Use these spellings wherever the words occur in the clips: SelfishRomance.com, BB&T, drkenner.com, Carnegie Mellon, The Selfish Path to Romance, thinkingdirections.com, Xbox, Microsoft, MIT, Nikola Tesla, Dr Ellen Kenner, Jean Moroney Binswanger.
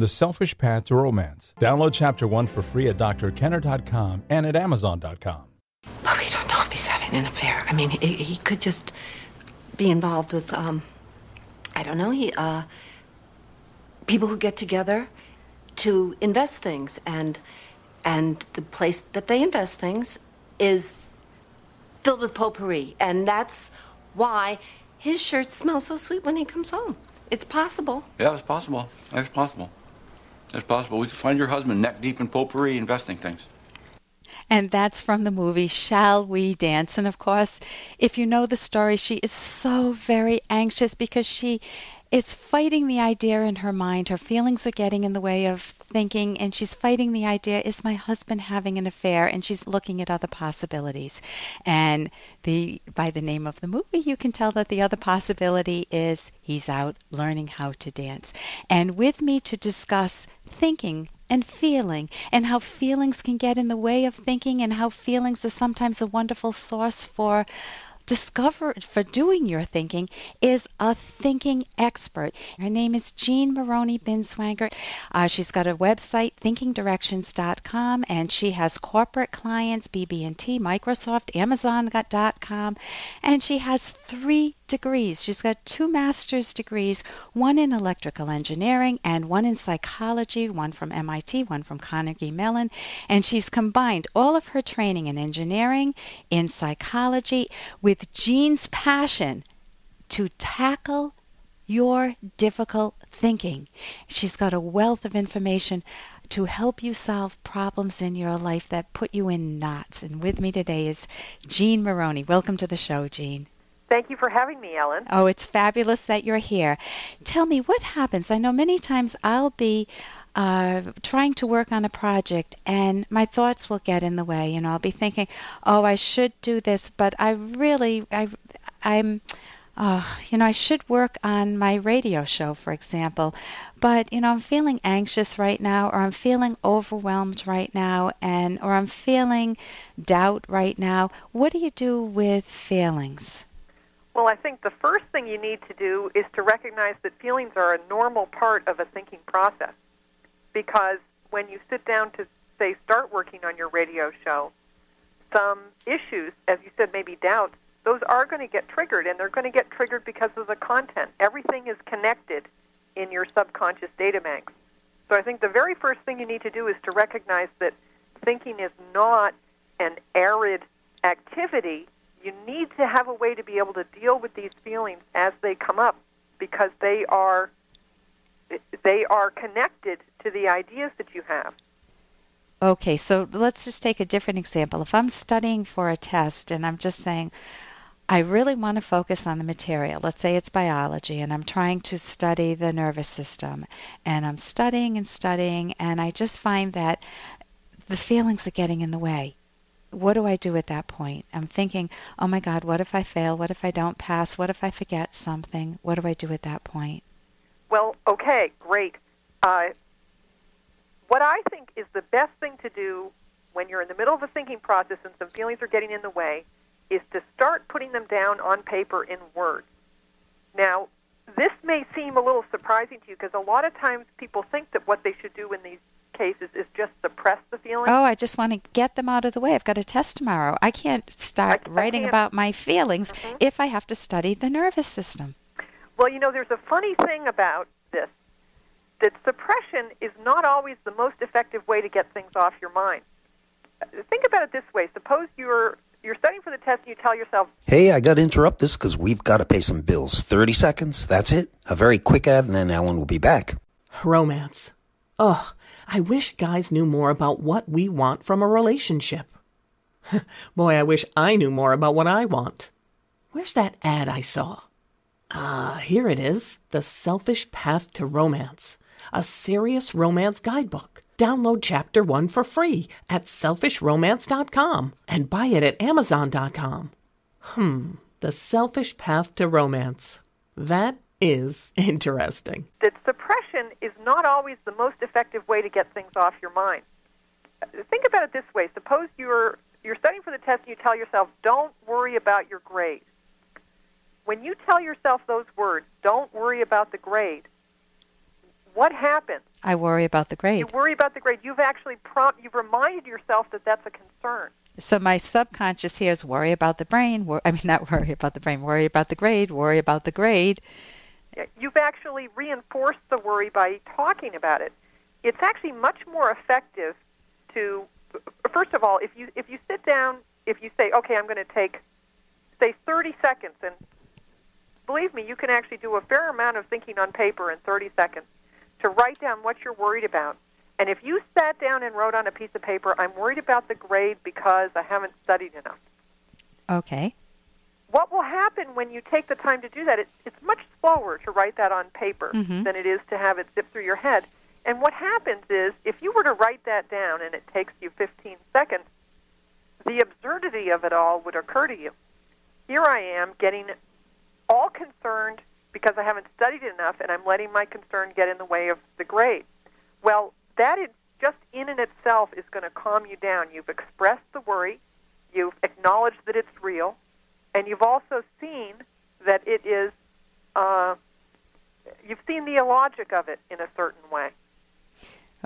The Selfish Path to Romance. Download Chapter 1 for free at drkenner.com and at amazon.com. But we don't know if he's having an affair. I mean, he could just be involved with, I don't know, people who get together to invest things. And the place that they invest things is filled with potpourri. And that's why his shirt smells so sweet when he comes home. It's possible. Yeah, it's possible. It's possible. It's possible. We can find your husband neck deep in potpourri investing things. And that's from the movie Shall We Dance? And of course, if you know the story, she is so very anxious because she is fighting the idea in her mind. Her feelings are getting in the way of thinking, and she's fighting the idea, is my husband having an affair? And she's looking at other possibilities. And by the name of the movie, you can tell that the other possibility is he's out learning how to dance. And with me to discuss thinking and feeling, and how feelings can get in the way of thinking, and how feelings are sometimes a wonderful source for for doing your thinking, is a thinking expert. Her name is Jean Moroney Binswanger. She's got a website, thinkingdirections.com, and she has corporate clients, BB&T, Microsoft, amazon.com, and she has 3 degrees. She's got 2 master's degrees, one in electrical engineering and one in psychology, one from MIT, one from Carnegie Mellon, and she's combined all of her training in engineering, in psychology, with Jean's passion to tackle your difficult thinking. She's got a wealth of information to help you solve problems in your life that put you in knots. And with me today is Jean Moroney. Welcome to the show, Jean. Thank you for having me, Ellen. Oh, it's fabulous that you're here. Tell me, what happens? I know many times I'll be trying to work on a project and my thoughts will get in the way. You know, I'll be thinking, oh, I should do this, but I should work on my radio show, for example. But, you know, I'm feeling anxious right now, or I'm feeling overwhelmed right now, or I'm feeling doubt right now. What do you do with feelings? Well, I think the first thing you need to do is to recognize that feelings are a normal part of a thinking process, because when you sit down to, say, start working on your radio show, some issues, as you said, maybe doubts, those are going to get triggered, and they're going to get triggered because of the content. Everything is connected in your subconscious data banks. So I think the very first thing you need to do is to recognize that thinking is not an arid activity. You need to have a way to be able to deal with these feelings as they come up, because they are connected to the ideas that you have. Okay, so let's just take a different example. If I'm studying for a test and I'm just saying, I really want to focus on the material. Let's say it's biology, and I'm trying to study the nervous system. And I'm studying, and I just find that the feelings are getting in the way. What do I do at that point? I'm thinking, oh my God, what if I fail? What if I don't pass? What if I forget something? What do I do at that point? Well, okay, great. What I think is the best thing to do when you're in the middle of a thinking process and some feelings are getting in the way is to start putting them down on paper in words. Now, this may seem a little surprising to you, because a lot of times people think that what they should do in these cases is just suppress the feelings. Oh, I just want to get them out of the way. I've got a test tomorrow. I can't start writing about my feelings if I have to study the nervous system. Well, you know, there's a funny thing about this, that suppression is not always the most effective way to get things off your mind. Think about it this way. Suppose you're studying for the test and you tell yourself, hey, I got to interrupt this because we've got to pay some bills. 30 seconds, that's it. A very quick ad, and then Ellen will be back. Romance. Oh, I wish guys knew more about what we want from a relationship. Boy, I wish I knew more about what I want. Where's that ad I saw? Here it is. The Selfish Path to Romance, a serious romance guidebook. Download Chapter 1 for free at SelfishRomance.com and buy it at Amazon.com. The Selfish Path to Romance. That is interesting. That suppression is not always the most effective way to get things off your mind. Think about it this way. Suppose you're studying for the test and you tell yourself, don't worry about your grade. When you tell yourself those words, don't worry about the grade, what happens? I worry about the grade. You worry about the grade. You've actually you've reminded yourself that that's a concern. So my subconscious here is worry about the brain. Worry about the grade. Worry about the grade. You've actually reinforced the worry by talking about it. It's actually much more effective to, first of all, if you sit down, if you say, okay, I'm going to take, say, 30 seconds, and believe me, you can actually do a fair amount of thinking on paper in 30 seconds to write down what you're worried about. And if you sat down and wrote on a piece of paper, I'm worried about the grade because I haven't studied enough. Okay. What will happen when you take the time to do that, it's much slower to write that on paper than it is to have it zip through your head. And what happens is, if you were to write that down and it takes you 15 seconds, the absurdity of it all would occur to you. Here I am getting all concerned because I haven't studied enough and I'm letting my concern get in the way of the grade. Well, that is just in and itself is going to calm you down. You've expressed the worry, you've acknowledged that it's real, and you've also seen that it is, you've seen the illogic of it in a certain way.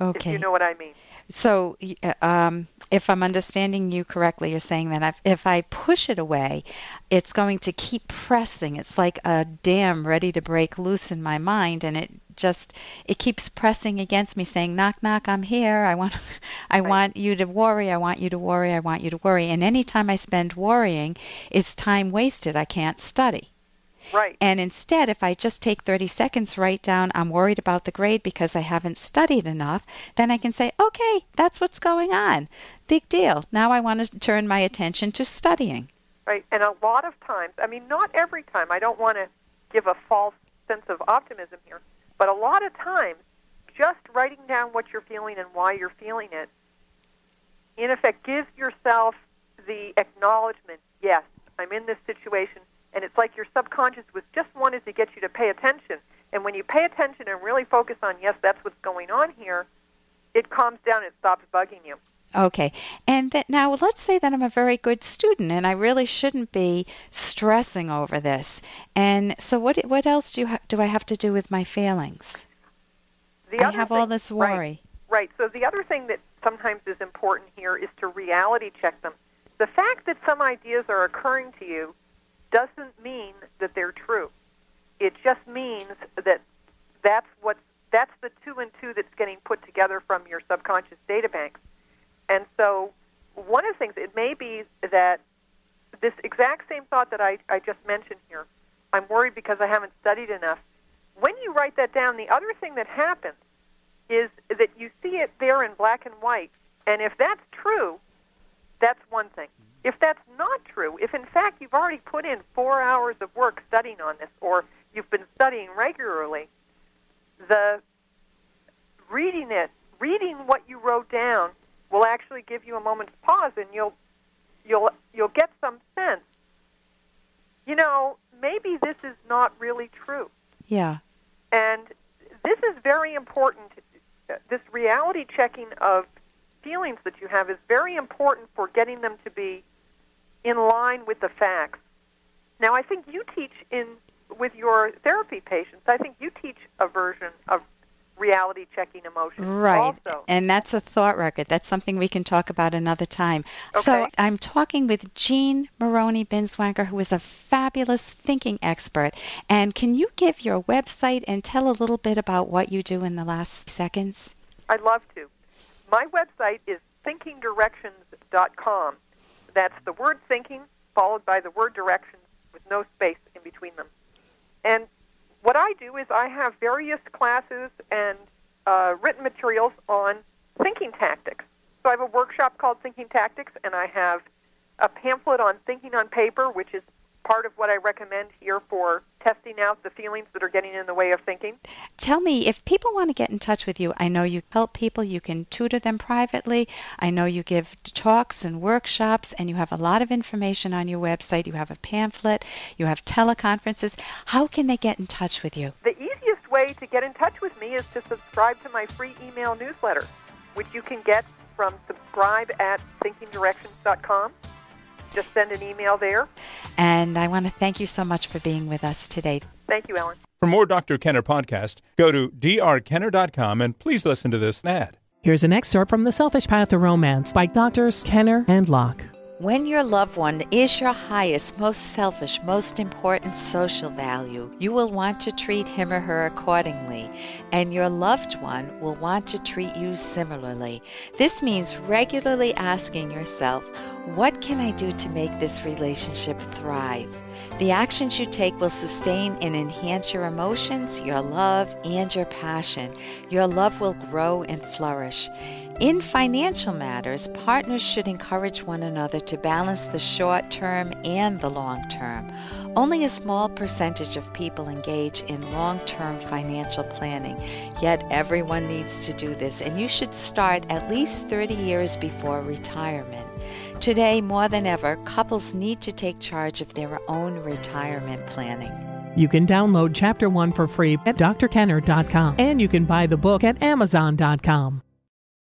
Okay. If you know what I mean. So if I'm understanding you correctly, you're saying that if I push it away, it's going to keep pressing. It's like a dam ready to break loose in my mind, and it keeps pressing against me, saying, knock, knock, I'm here. I want you to worry. I want you to worry. I want you to worry. And any time I spend worrying is time wasted. I can't study. Right. And instead, if I just take 30 seconds, write down, I'm worried about the grade because I haven't studied enough, then I can say, okay, that's what's going on. Big deal. Now I want to turn my attention to studying. Right. And a lot of times, I mean, not every time, I don't want to give a false sense of optimism here, but a lot of times, just writing down what you're feeling and why you're feeling it, in effect, gives yourself the acknowledgement, yes, I'm in this situation. And it's like your subconscious was just wanted to get you to pay attention. And when you pay attention and really focus on, yes, that's what's going on here, it calms down, it stops bugging you. Okay. And now let's say that I'm a very good student and I really shouldn't be stressing over this. And so what else do I have to do with my feelings? All this worry. Right. So the other thing that sometimes is important here is to reality check them. The fact that some ideas are occurring to you doesn't mean that they're true. It just means that that's the 2 and 2 that's getting put together from your subconscious data banks. And so one of the things, it may be that this exact same thought that I just mentioned here, I'm worried because I haven't studied enough. When you write that down, the other thing that happens is that you see it there in black and white. And if that's true, that's one thing. If that's not true, if in fact you've already put in 4 hours of work studying on this, or you've been studying regularly, reading what you wrote down will actually give you a moment's pause, and you'll get some sense. You know, maybe this is not really true. Yeah. And this is very important. This reality checking of feelings that you have is very important for getting them to be in line with the facts. Now, I think you teach with your therapy patients, I think you teach a version of reality checking emotions. Right. Also. And that's a thought record. That's something we can talk about another time. Okay. So I'm talking with Jean Moroney Binswanger, who is a fabulous thinking expert. And can you give your website and tell a little bit about what you do in the last seconds? I'd love to. My website is thinkingdirections.com. That's the word thinking followed by the word directions with no space in between them. And what I do is I have various classes and written materials on thinking tactics. So I have a workshop called Thinking Tactics, and I have a pamphlet on thinking on paper, which is part of what I recommend here for testing out the feelings that are getting in the way of thinking. Tell me, if people want to get in touch with you, I know you help people, you can tutor them privately, I know you give talks and workshops, and you have a lot of information on your website, you have a pamphlet, you have teleconferences. How can they get in touch with you? The easiest way to get in touch with me is to subscribe to my free email newsletter, which you can get from subscribe@thinkingdirections.com. Just send an email there. And I want to thank you so much for being with us today. Thank you, Ellen. For more Dr. Kenner podcast, go to drkenner.com and please listen to this ad. Here's an excerpt from The Selfish Path to Romance by Drs. Kenner and Locke. When your loved one is your highest, most selfish, most important social value, you will want to treat him or her accordingly, and your loved one will want to treat you similarly. This means regularly asking yourself, what can I do to make this relationship thrive? The actions you take will sustain and enhance your emotions, your love, and your passion. Your love will grow and flourish. In financial matters, partners should encourage one another to balance the short term and the long term. Only a small percentage of people engage in long-term financial planning, yet everyone needs to do this, and you should start at least 30 years before retirement. Today, more than ever, couples need to take charge of their own retirement planning. You can download Chapter 1 for free at drkenner.com, and you can buy the book at amazon.com.